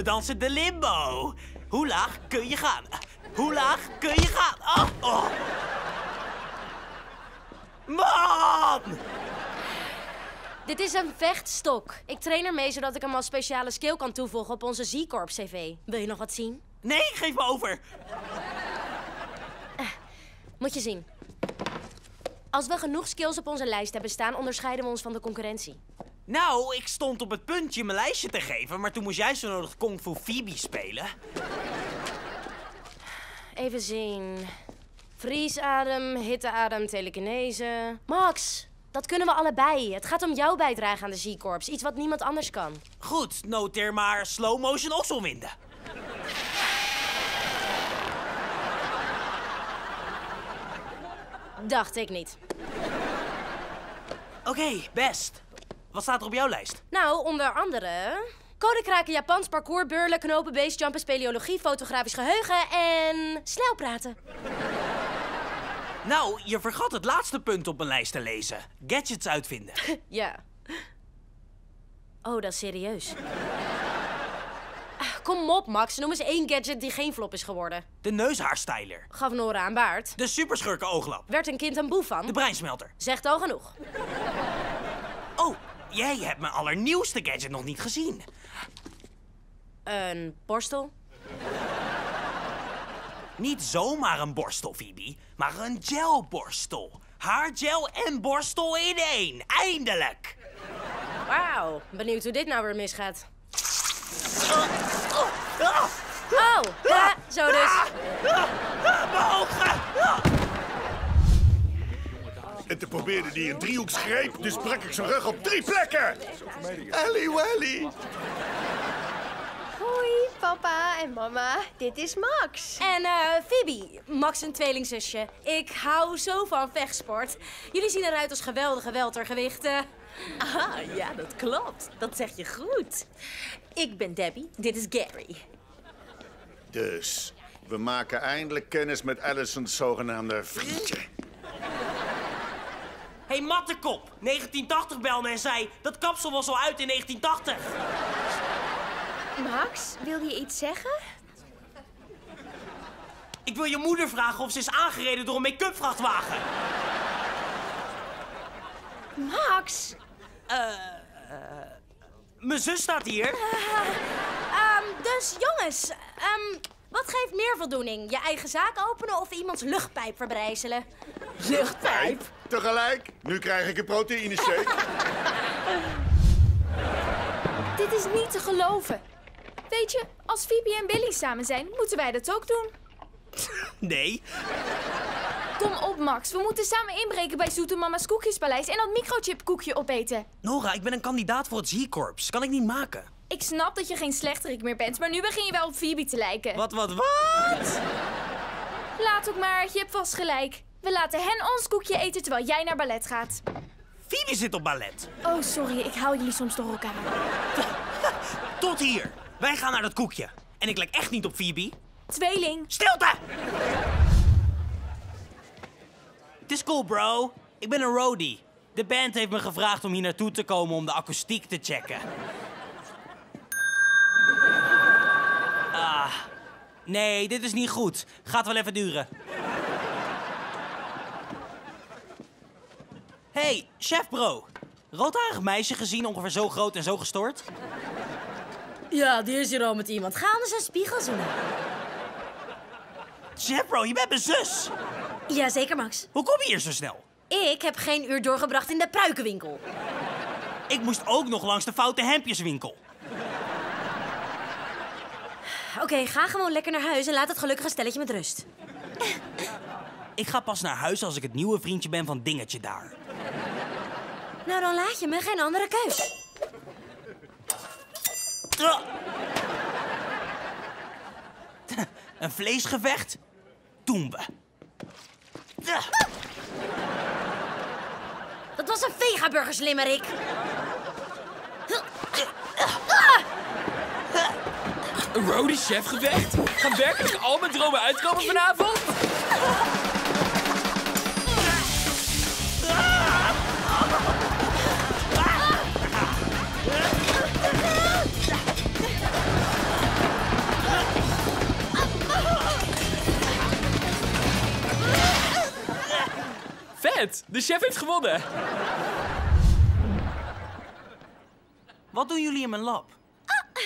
we dansen de limbo. Hoe laag kun je gaan? Hoe laag kun je gaan? Oh, oh. Man! Dit is een vechtstok. Ik train ermee zodat ik hem als speciale skill kan toevoegen op onze Z-Corps CV. Wil je nog wat zien? Nee, geef me over. Moet je zien. Als we genoeg skills op onze lijst hebben staan, onderscheiden we ons van de concurrentie. Nou, ik stond op het puntje mijn lijstje te geven, maar toen moest jij zo nodig Kung Fu Phoebe spelen. Even zien. Vriesadem, hitteadem, telekinese. Max, dat kunnen we allebei. Het gaat om jouw bijdrage aan de Z-Corps. Iets wat niemand anders kan. Goed, noteer maar slow motion osselwinden. Dacht ik niet. Oké, best. Wat staat er op jouw lijst? Nou, onder andere... Kodenkraken, Japans, parcours, beurlen, knopen, basejumpen, speleologie, fotografisch geheugen en... snel praten. Nou, je vergat het laatste punt op mijn lijst te lezen. Gadgets uitvinden. Ja. Oh, dat is serieus. Kom op, Max. Noem eens één gadget die geen flop is geworden. De neushaarstyler. Gaf Nora een baard. De superschurken-ooglap. Werd een kind een boef van. De breinsmelter. Zegt al genoeg. Oh, jij hebt mijn allernieuwste gadget nog niet gezien. Een borstel? Niet zomaar een borstel, Phoebe, maar een gelborstel. Haargel en borstel in één. Eindelijk! Wauw, benieuwd hoe dit nou weer misgaat. Oh, ja, zo dus. Mijn ogen! En toen probeerde die een driehoeksgreep, dus brak ik zijn rug op 3 plekken! Ellie Wellie! Hoi, papa en mama. Dit is Max. En Phoebe, Max een tweelingzusje. Ik hou zo van vechtsport. Jullie zien eruit als geweldige weltergewichten. Ah, ja, dat klopt. Dat zeg je goed. Ik ben Debbie, dit is Gary. Dus, we maken eindelijk kennis met Allison's zogenaamde vriendje. Hé, hey, mattekop. 1980 belde en zei, dat kapsel was al uit in 1980. Max, wil je iets zeggen? Ik wil je moeder vragen of ze is aangereden door een make-up vrachtwagen. Max! Mijn zus staat hier. Dus jongens, wat geeft meer voldoening? Je eigen zaak openen of iemands luchtpijp verbrijzelen? Luchtpijp? Tegelijk? Nu krijg ik een proteïneshake. Dit is niet te geloven. Weet je, als Phoebe en Billy samen zijn, moeten wij dat ook doen. Nee. Kom op, Max. We moeten samen inbreken bij Zoete Mama's Koekjespaleis en dat microchipkoekje opeten. Nora, ik ben een kandidaat voor het Z-Corps. Kan ik niet maken. Ik snap dat je geen slechterik meer bent, maar nu begin je wel op Phoebe te lijken. Wat? Laat ook maar. Je hebt vast gelijk. We laten hen ons koekje eten terwijl jij naar ballet gaat. Phoebe zit op ballet. Oh, sorry. Ik haal jullie soms door elkaar. Tot hier. Wij gaan naar dat koekje. En ik lijk echt niet op Phoebe. Tweeling. Stilte! Het is cool, bro. Ik ben een roadie. De band heeft me gevraagd om hier naartoe te komen om de akoestiek te checken. Ah, nee, dit is niet goed. Gaat wel even duren. Hey, chef bro. Roodharig meisje gezien, ongeveer zo groot en zo gestoord? Ja, die is hier al met iemand. Ga anders een spiegel zoenen. Chef bro, je bent mijn zus. Jazeker, Max. Hoe kom je hier zo snel? Ik heb geen uur doorgebracht in de pruikenwinkel. Ik moest ook nog langs de foute hemdjeswinkel. Oké, ga gewoon lekker naar huis en laat het gelukkige stelletje met rust. Ik ga pas naar huis als ik het nieuwe vriendje ben van Dingetje daar. Nou, dan laat je me geen andere keus. Een vleesgevecht? Doen we. Dat was een vegaburgerslimmerik. Een roadie chefgevecht? Gaan werkelijk al mijn dromen uitkomen vanavond? het! De chef heeft gewonnen! Wat doen jullie in mijn lab? Ah,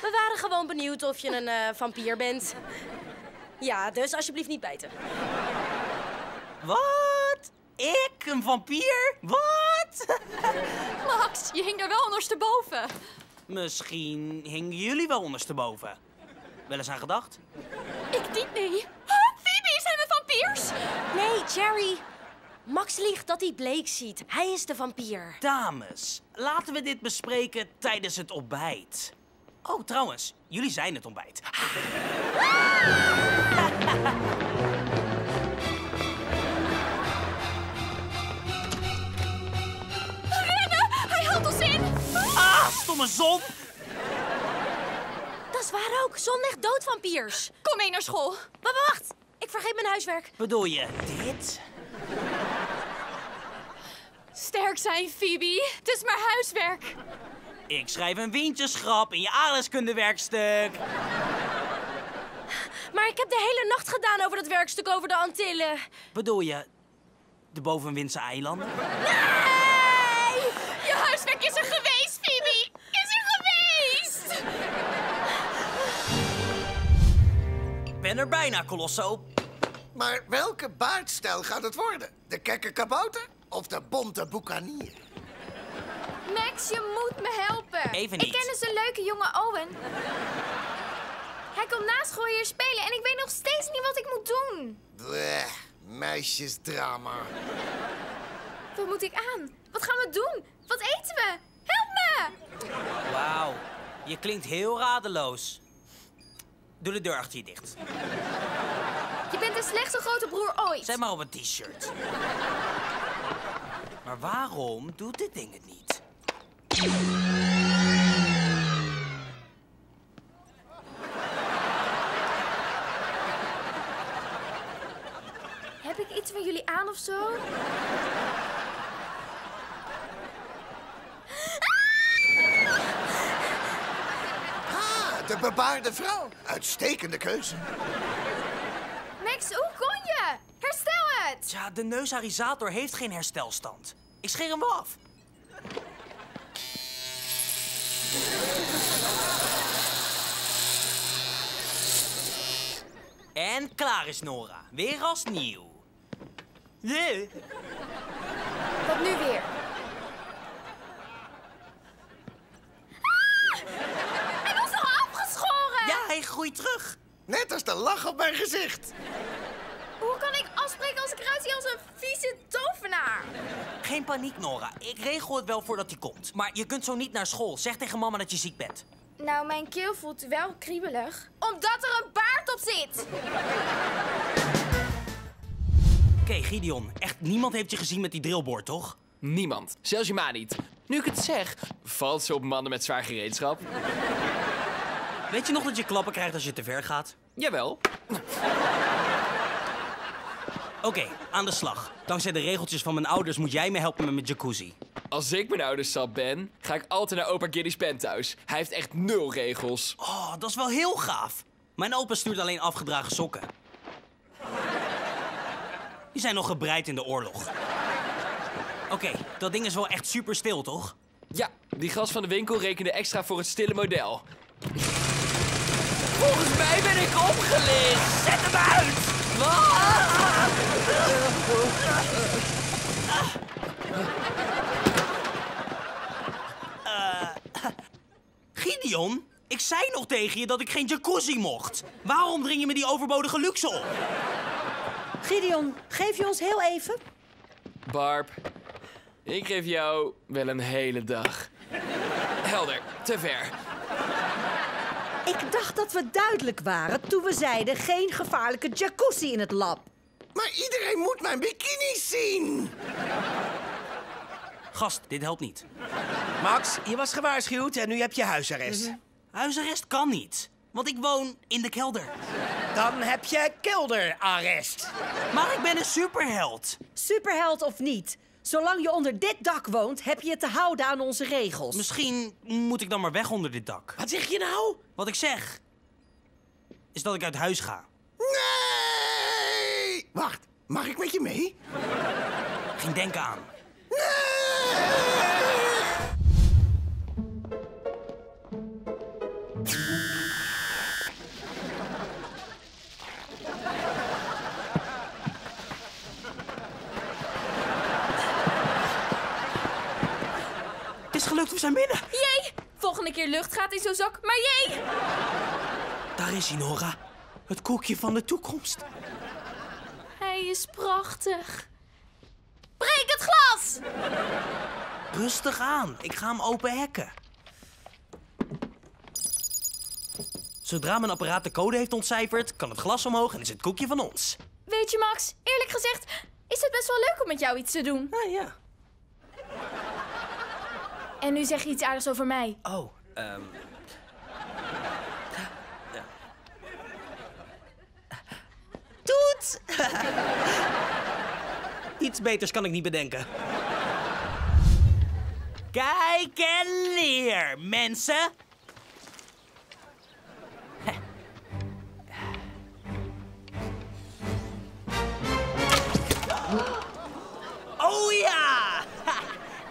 we waren gewoon benieuwd of je een vampier bent. Ja, dus alsjeblieft niet bijten. Wat? Ik? Een vampier? Wat? Max, je hing daar wel ondersteboven. Misschien hingen jullie wel ondersteboven. Wel eens aan gedacht? Ik niet, nee. Phoebe, zijn we vampiers? Nee, Cherry. Max liegt dat hij Blake ziet. Hij is de vampier. Dames, laten we dit bespreken tijdens het ontbijt. Oh, trouwens, jullie zijn het ontbijt. Ah! Stomme zon! Dat is waar ook. Zon legt dood vampiers. Kom mee naar school. Wacht. Ik vergeet mijn huiswerk. Bedoel je dit? Sterk zijn, Phoebe. Het is maar huiswerk. Ik schrijf een windjesgrap in je aardrijkskundewerkstuk. Maar ik heb de hele nacht gedaan over dat werkstuk over de Antillen. Bedoel je de bovenwindse eilanden? Nee! Je huiswerk is er geweest. Ik ben er bijna, Colosso. Maar welke baardstijl gaat het worden? De kekke kabouter of de bonte boekanier? Max, je moet me helpen. Even niet. Ik ken dus een leuke jonge Owen. Hij komt na school hier spelen en ik weet nog steeds niet wat ik moet doen. Blech, meisjesdrama. Wat moet ik aan? Wat gaan we doen? Wat eten we? Help me! Wauw, je klinkt heel radeloos. Doe de deur achter je dicht. Je bent de slechtste grote broer ooit. Zet maar op een t-shirt. Maar waarom doet dit ding het niet? Heb ik iets van jullie aan of zo? De bebaarde vrouw. Uitstekende keuze. Max, hoe kon je? Herstel het! Ja, de neusarisator heeft geen herstelstand. Ik scheer hem wel af. En klaar is Nora. Weer als nieuw. Yeah. Wat nu weer? Groei terug. Net als de lach op mijn gezicht. Hoe kan ik afspreken als ik eruit zie als een vieze tovenaar? Geen paniek, Nora. Ik regel het wel voordat hij komt. Maar je kunt zo niet naar school. Zeg tegen mama dat je ziek bent. Nou, mijn keel voelt wel kriebelig. Omdat er een baard op zit. Oké, Gideon. Echt niemand heeft je gezien met die drillboard, toch? Niemand. Zelfs je ma niet. Nu ik het zeg, valt ze op mannen met zwaar gereedschap. Weet je nog dat je klappen krijgt als je te ver gaat? Jawel. Oké, aan de slag. Dankzij de regeltjes van mijn ouders moet jij me helpen met mijn jacuzzi. Als ik mijn ouders zat ben, ga ik altijd naar opa Giddy's penthouse. Hij heeft echt 0 regels. Oh, dat is wel heel gaaf. Mijn opa stuurt alleen afgedragen sokken. Die zijn nog gebreid in de oorlog. Oké, dat ding is wel echt super stil, toch? Ja, die gast van de winkel rekende extra voor het stille model. Volgens mij ben ik opgelicht. Zet hem uit! Gideon, ik zei nog tegen je dat ik geen jacuzzi mocht. Waarom dring je me die overbodige luxe op? Gideon, geef je ons heel even? Barb, ik geef jou wel een hele dag. Helder, te ver. Ik dacht dat we duidelijk waren toen we zeiden geen gevaarlijke jacuzzi in het lab. Maar iedereen moet mijn bikinis zien! Gast, dit helpt niet. Max, je was gewaarschuwd en nu heb je huisarrest. Huisarrest kan niet, want ik woon in de kelder. Dan heb je kelderarrest. Maar ik ben een superheld. Superheld of niet, zolang je onder dit dak woont, heb je het te houden aan onze regels. Misschien moet ik dan maar weg onder dit dak. Wat zeg je nou? Wat ik zeg, is dat ik uit huis ga. Nee! Wacht, Mag ik met je mee? Geen denk aan. Het is gelukt, we zijn binnen. Jee! Volgende keer lucht gaat in zo'n zak, maar jee! Daar is hij, Nora. Het koekje van de toekomst. Hij is prachtig. Breek het glas! Rustig aan, ik ga hem open hekken. Zodra mijn apparaat de code heeft ontcijferd, kan het glas omhoog en is het koekje van ons. Weet je, Max, eerlijk gezegd is het best wel leuk om met jou iets te doen. Ah, ja. En nu zeg je iets aardigs over mij. Oh, Toet! Iets beters kan ik niet bedenken. Kijk en leer, mensen. Oh ja!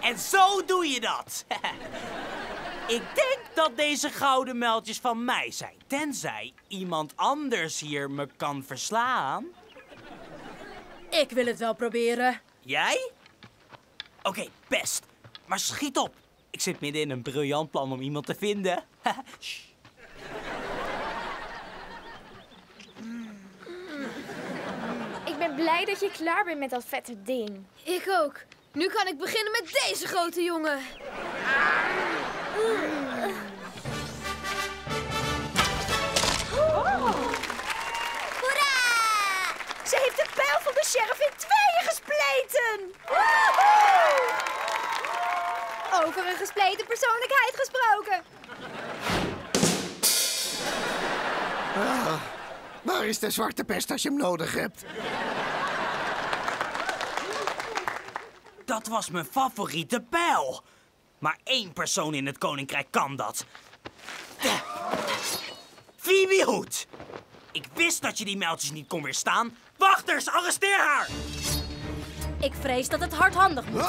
En zo doe je dat. Ik denk dat deze gouden muiltjes van mij zijn. Tenzij iemand anders hier me kan verslaan. Ik wil het wel proberen. Jij? Oké, best. Maar schiet op. Ik zit midden in een briljant plan om iemand te vinden. Ik ben blij dat je klaar bent met dat vette ding. Ik ook. Nu kan ik beginnen met deze grote jongen. Ze heeft de pijl van de sheriff in tweeën gespleten! Woehoe! Over een gespleten persoonlijkheid gesproken. Ah, waar is de zwarte pest als je hem nodig hebt? Dat was mijn favoriete pijl. Maar één persoon in het koninkrijk kan dat. Phoebe Hood. Ik wist dat je die muiltjes niet kon weerstaan. Wachters, arresteer haar! Ik vrees dat het hardhandig moet.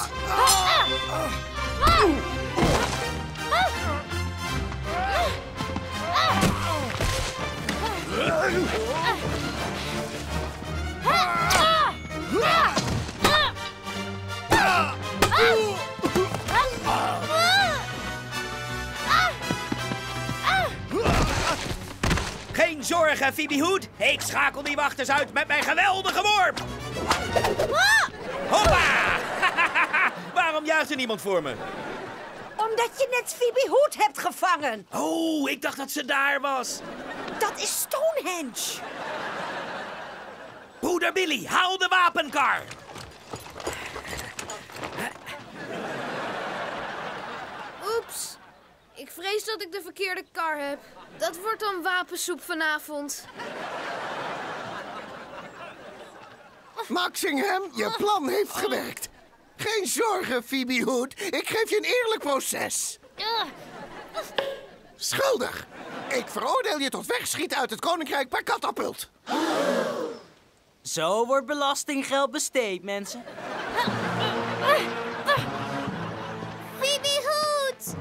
Geen zorgen, Phoebe Hood. Ik schakel die wachters uit met mijn geweldige worp. Hoppa! Waarom juicht er niemand voor me? Omdat je net Phoebe Hood hebt gevangen. Oh, ik dacht dat ze daar was. Dat is Stonehenge. Broeder Billy, haal de wapenkar. Oeps. Ik vrees dat ik de verkeerde kar heb. Dat wordt dan wapensoep vanavond. Maxingham, je plan heeft gewerkt. Geen zorgen, Phoebe Hood. Ik geef je een eerlijk proces. Schuldig. Ik veroordeel je tot wegschieten uit het koninkrijk per katapult. Zo wordt belastinggeld besteed, mensen. Phoebe Hood!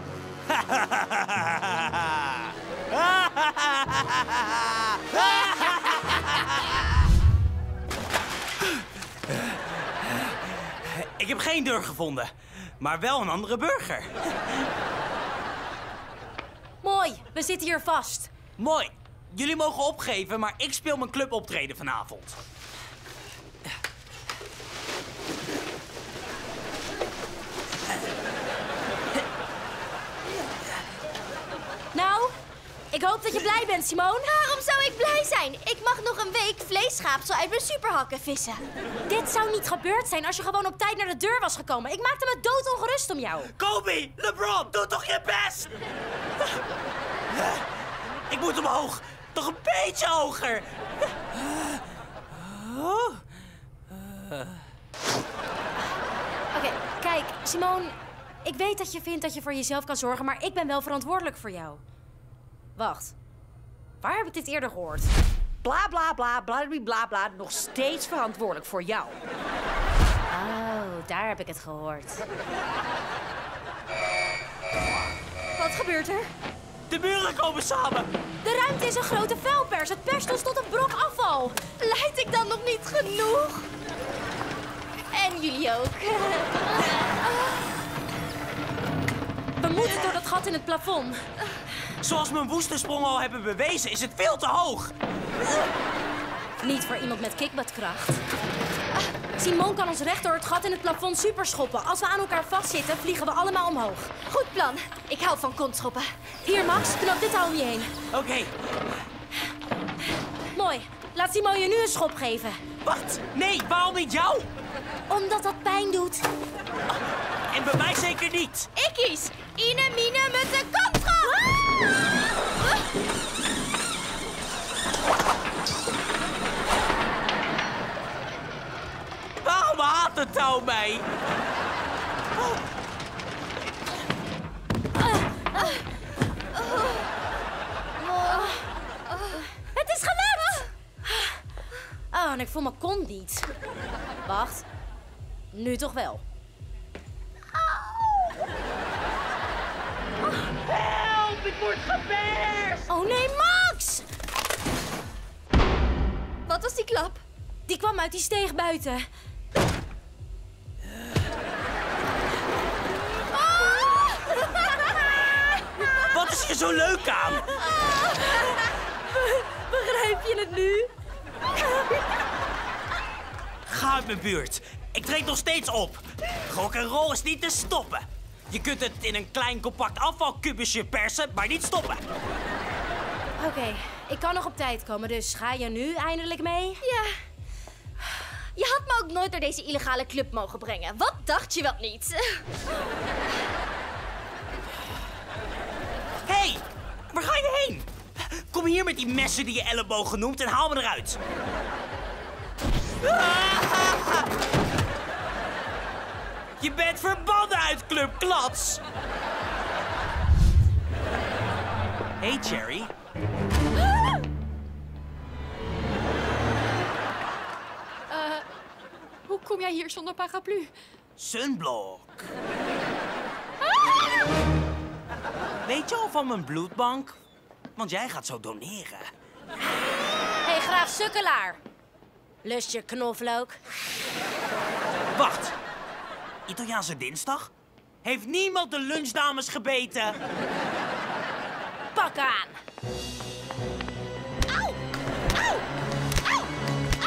Ik heb geen deur gevonden, maar wel een andere burger. Mooi, we zitten hier vast. Mooi, jullie mogen opgeven, maar ik speel mijn cluboptreden vanavond. Nou, ik hoop dat je blij bent, Simone. Waarom zou ik blij zijn? Ik mag nog een week vleesschapsel uit mijn superhakken vissen. Dit zou niet gebeurd zijn als je gewoon op tijd naar de deur was gekomen. Ik maakte me doodongerust om jou. Kobe, LeBron, doe toch je best! Ik moet omhoog. Toch een beetje hoger. Oké, kijk, Simone. Ik weet dat je vindt dat je voor jezelf kan zorgen, maar ik ben wel verantwoordelijk voor jou. Wacht. Waar heb ik dit eerder gehoord? bla bla bla bla bla nog steeds verantwoordelijk voor jou. Oh, daar heb ik het gehoord. Wat gebeurt er? De muren komen samen. De ruimte is een grote vuilpers. Het perst ons tot een brok afval. Leid ik dan nog niet genoeg? En jullie ook. We moeten door dat gat in het plafond. Zoals mijn woestensprong al hebben bewezen, is het veel te hoog. Niet voor iemand met kickbadkracht. Simone kan ons recht door het gat in het plafond superschoppen. Als we aan elkaar vastzitten, vliegen we allemaal omhoog. Goed plan. Ik hou van kontschoppen. Hier, Max, knap dit al om je heen. Oké. Mooi. Laat Simone je nu een schop geven. Wat? Nee, waarom niet jou? Omdat dat pijn doet. En bij mij zeker niet. Ik kies. Ine, mine, met de kontschop. Waarom haat het touw mij? Het is gelukt! Oh, en ik voel mijn kont niet. Wacht. Nu toch wel. Help, ik word geperst! Oh nee, Max! Wat was die klap? Die kwam uit die steeg buiten. Wat is hier zo leuk aan? Begrijp je het nu? Ga uit mijn buurt. Ik treed nog steeds op. Rock en roll is niet te stoppen. Je kunt het in een klein compact afvalkubusje persen, maar niet stoppen. Oké, ik kan nog op tijd komen, dus ga je nu eindelijk mee? Ja. Je had me ook nooit naar deze illegale club mogen brengen. Wat dacht je wel niet? Hé, hey, waar ga je heen? Kom hier met die messen die je ellebogen noemt en haal me eruit. Je bent verbannen uit Club Klats. Hé, hey, Cherry. Hoe kom jij hier zonder paraplu? Sunblock. Weet je al van mijn bloedbank? Want jij gaat zo doneren. Hé, hey, graaf sukkelaar. Lust je knoflook? Wacht. Italiaanse dinsdag? Heeft niemand de lunchdames gebeten? Pak aan! Au! Au! Au!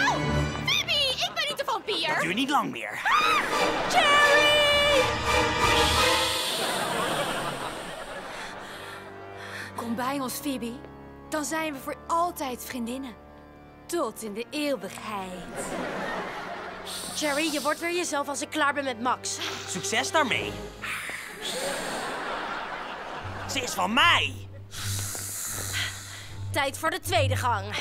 Au! Phoebe, ik ben niet de vampier! Dat duurt niet lang meer. Ah! Jerry! Kom bij ons, Phoebe. Dan zijn we voor altijd vriendinnen. Tot in de eeuwigheid. Jerry, je wordt weer jezelf als ik klaar ben met Max. Succes daarmee. Ze is van mij. Tijd voor de tweede gang.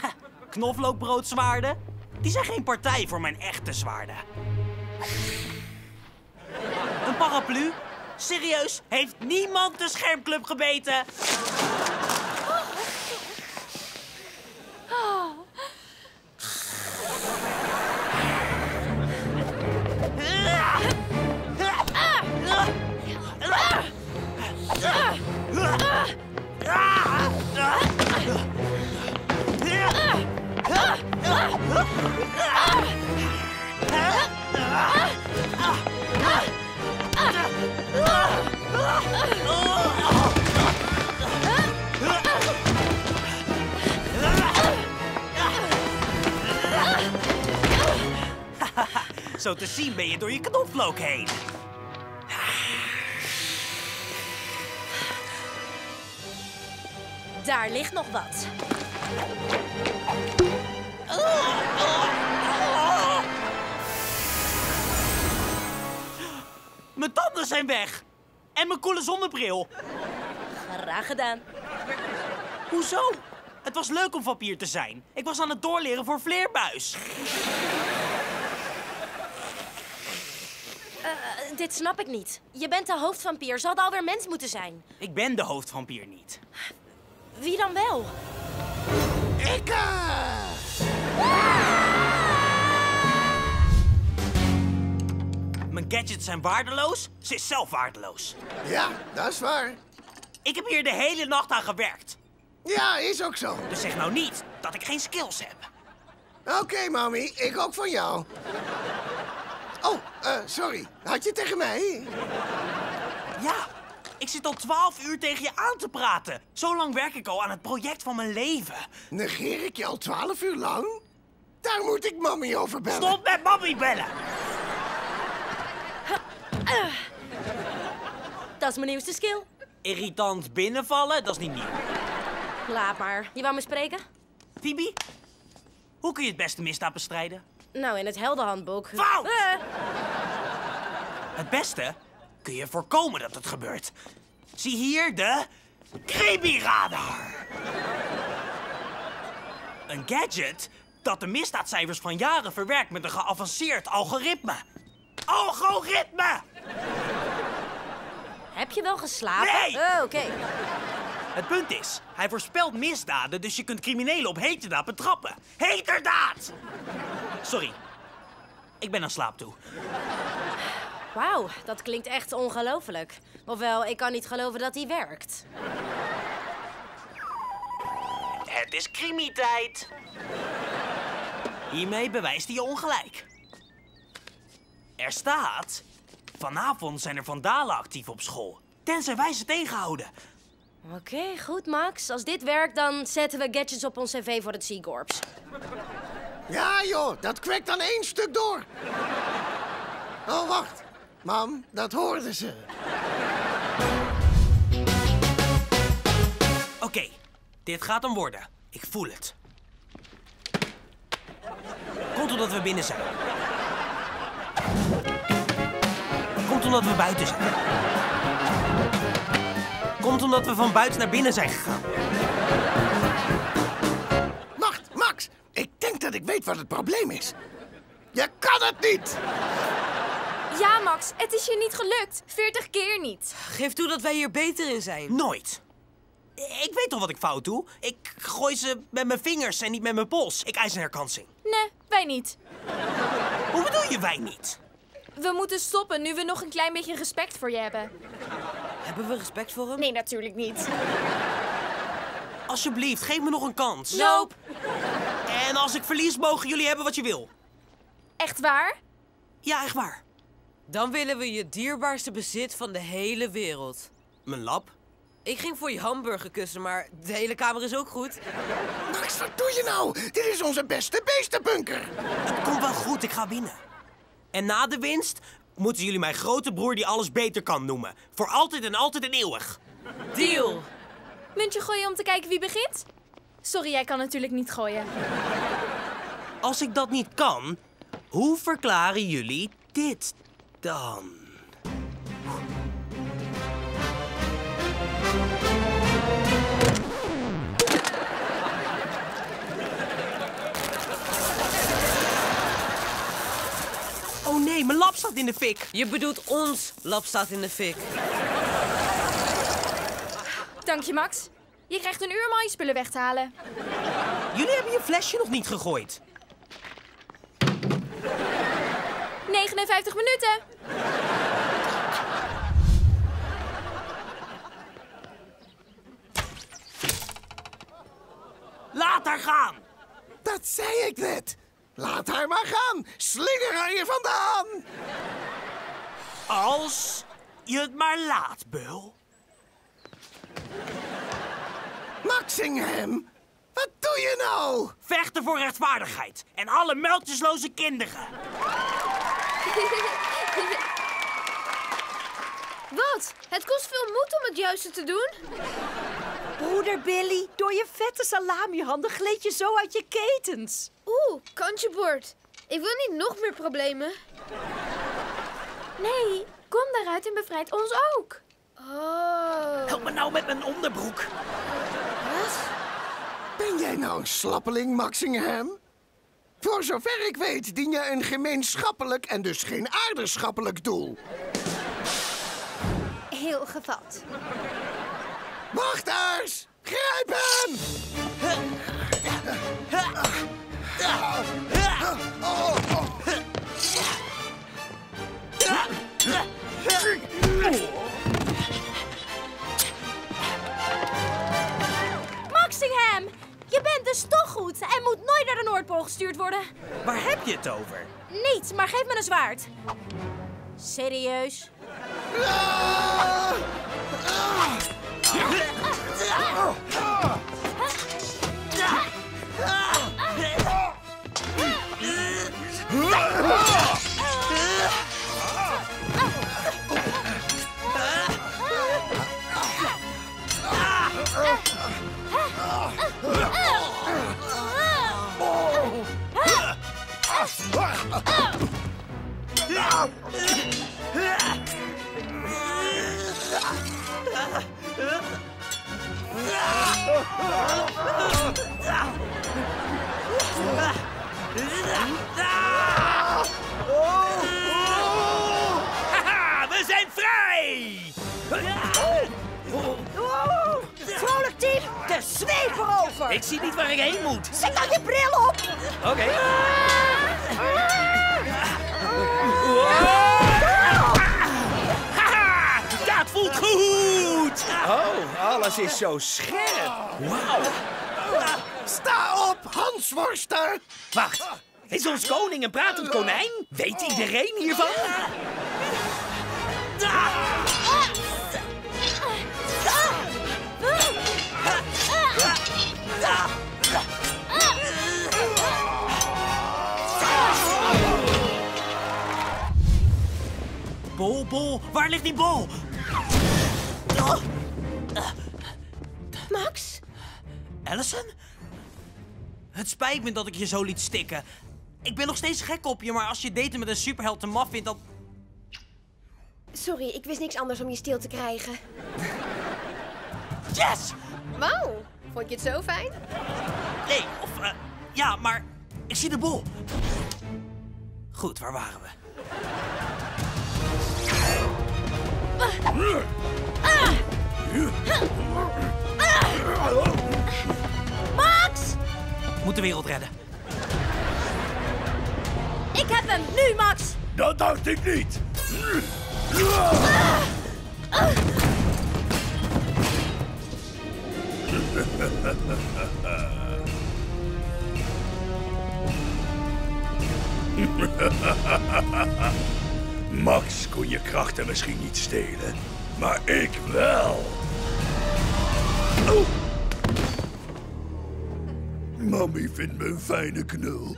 Ha, knoflookbroodzwaarden? Die zijn geen partij voor mijn echte zwaarden. Een paraplu? Serieus, heeft niemand de schermclub gebeten? Zo te zien ben je door je knoflook heen. Daar ligt nog wat. Mijn tanden zijn weg. En mijn koele zonnebril. Graag gedaan. Hoezo? Het was leuk om vampier te zijn. Ik was aan het doorleren voor vleermuis. Dit snap ik niet. Je bent de hoofdvampier. Ze hadden alweer mens moeten zijn. Ik ben de hoofdvampier niet. Wie dan wel? Ik! Mijn gadgets zijn waardeloos, ze is zelf waardeloos. Ja, dat is waar. Ik heb hier de hele nacht aan gewerkt. Ja, is ook zo. Dus zeg nou niet dat ik geen skills heb. Oké, mami, ik ook van jou. Oh, sorry. Had je tegen mij? Ja, ik zit al 12 uur tegen je aan te praten. Zo lang werk ik al aan het project van mijn leven. Negeer ik je al 12 uur lang? Daar moet ik mami over bellen. Stop met mami bellen! Dat is mijn nieuwste skill. Irritant binnenvallen, dat is niet nieuw. Laat maar. Je wou me spreken? Phoebe, hoe kun je het beste misdaad bestrijden? Nou, in het heldenhandboek. Fout! Het beste kun je voorkomen dat het gebeurt. Zie hier de Kribiradar. Een gadget dat de misdaadcijfers van jaren verwerkt met een geavanceerd algoritme. Algoritme! Heb je wel geslapen? Nee! Oké. Het punt is, hij voorspelt misdaden, dus je kunt criminelen op heterdaad betrappen. Heterdaad! Sorry. Ik ben aan slaap toe. Wauw, dat klinkt echt ongelooflijk. Ofwel, ik kan niet geloven dat hij werkt. Het is crimi-tijd. Hiermee bewijst hij je ongelijk. Er staat... Vanavond zijn er vandalen actief op school. Tenzij wij ze tegenhouden. Oké, goed, Max. Als dit werkt, dan zetten we gadgets op ons cv voor het Z-Corps. Ja, joh. Dat kwekt dan 1 stuk door. Oh, wacht. Mam, dat hoorden ze. Oké, dit gaat hem worden. Ik voel het. Komt omdat we binnen zijn. Komt omdat we buiten zijn. Komt omdat we van buiten naar binnen zijn gegaan. Wacht, Max. Ik denk dat ik weet wat het probleem is. Je kan het niet! Ja, Max. Het is je niet gelukt. 40 keer niet. Geef toe dat wij hier beter in zijn. Nooit. Ik weet toch wat ik fout doe. Ik gooi ze met mijn vingers en niet met mijn pols. Ik eis een herkansing. Nee, wij niet. Hoe bedoel je wij niet? We moeten stoppen nu we nog een klein beetje respect voor je hebben. Hebben we respect voor hem? Nee, natuurlijk niet. Alsjeblieft, geef me nog een kans. Nope. En als ik verlies, mogen jullie hebben wat je wil. Echt waar? Ja, echt waar. Dan willen we je dierbaarste bezit van de hele wereld. Mijn lap? Ik ging voor je hamburgerkussen, maar de hele kamer is ook goed. Max, wat doe je nou? Dit is onze beste beestenbunker. Het komt wel goed, ik ga winnen. En na de winst moeten jullie mijn grote broer die alles beter kan noemen. Voor altijd en eeuwig. Deal! Muntje gooien om te kijken wie begint? Sorry, jij kan natuurlijk niet gooien. Als ik dat niet kan, hoe verklaren jullie dit dan? Oh nee, mijn lap staat in de fik. Je bedoelt ons lap staat in de fik. Dank je, Max. Je krijgt een uur om al je spullen weg te halen. Jullie hebben je flesje nog niet gegooid. 59 minuten. Laat haar gaan. Dat zei ik net. Laat haar maar gaan. Slinger haar hier vandaan. Als je het maar laat, Bul. Maxingham, wat doe je nou? Vechten voor rechtvaardigheid en alle melkjesloze kinderen. Wat? Het kost veel moed om het juiste te doen. Broeder Billy, door je vette salamihanden gleed je zo uit je ketens. Oeh, kantje boord. Ik wil niet nog meer problemen. Nee, kom daaruit en bevrijd ons ook. Oh. Help me nou met mijn onderbroek. Wat? Ben jij nou een slappeling, Maxingham? Voor zover ik weet, dien je een gemeenschappelijk en dus geen aarderschappelijk doel. Heel gevat. Wachters! Grijp hem! Maxingham, je bent dus toch goed en moet nooit naar de Noordpool gestuurd worden. Waar heb je het over? Niets, maar geef me een zwaard. Serieus? Haha, we zijn vrij! Vrolijk team, de zweep erover! Ik zie niet waar ik heen moet. Zet nou je bril op! Oké. Haha, dat voelt goed! Oh, alles is zo scherp. Wauw. Sta op, Hansworster! Wacht, is ons koning een pratend konijn? Weet iedereen hiervan? Bol, Bol, waar ligt die bol? Max? Allison? Het spijt me dat ik je zo liet stikken. Ik ben nog steeds gek op je, maar als je daten met een superheld te maf vindt, dan... Sorry, ik wist niks anders om je stil te krijgen. Yes! Wauw, vond je het zo fijn? Nee, of... ja, maar ik zie de bol. Goed, waar waren we? Max! Moet de wereld redden. Ik heb hem, nu Max! Dat dacht ik niet! Max kon je krachten misschien niet stelen, maar ik wel. Oh. Mami vindt me een fijne knul.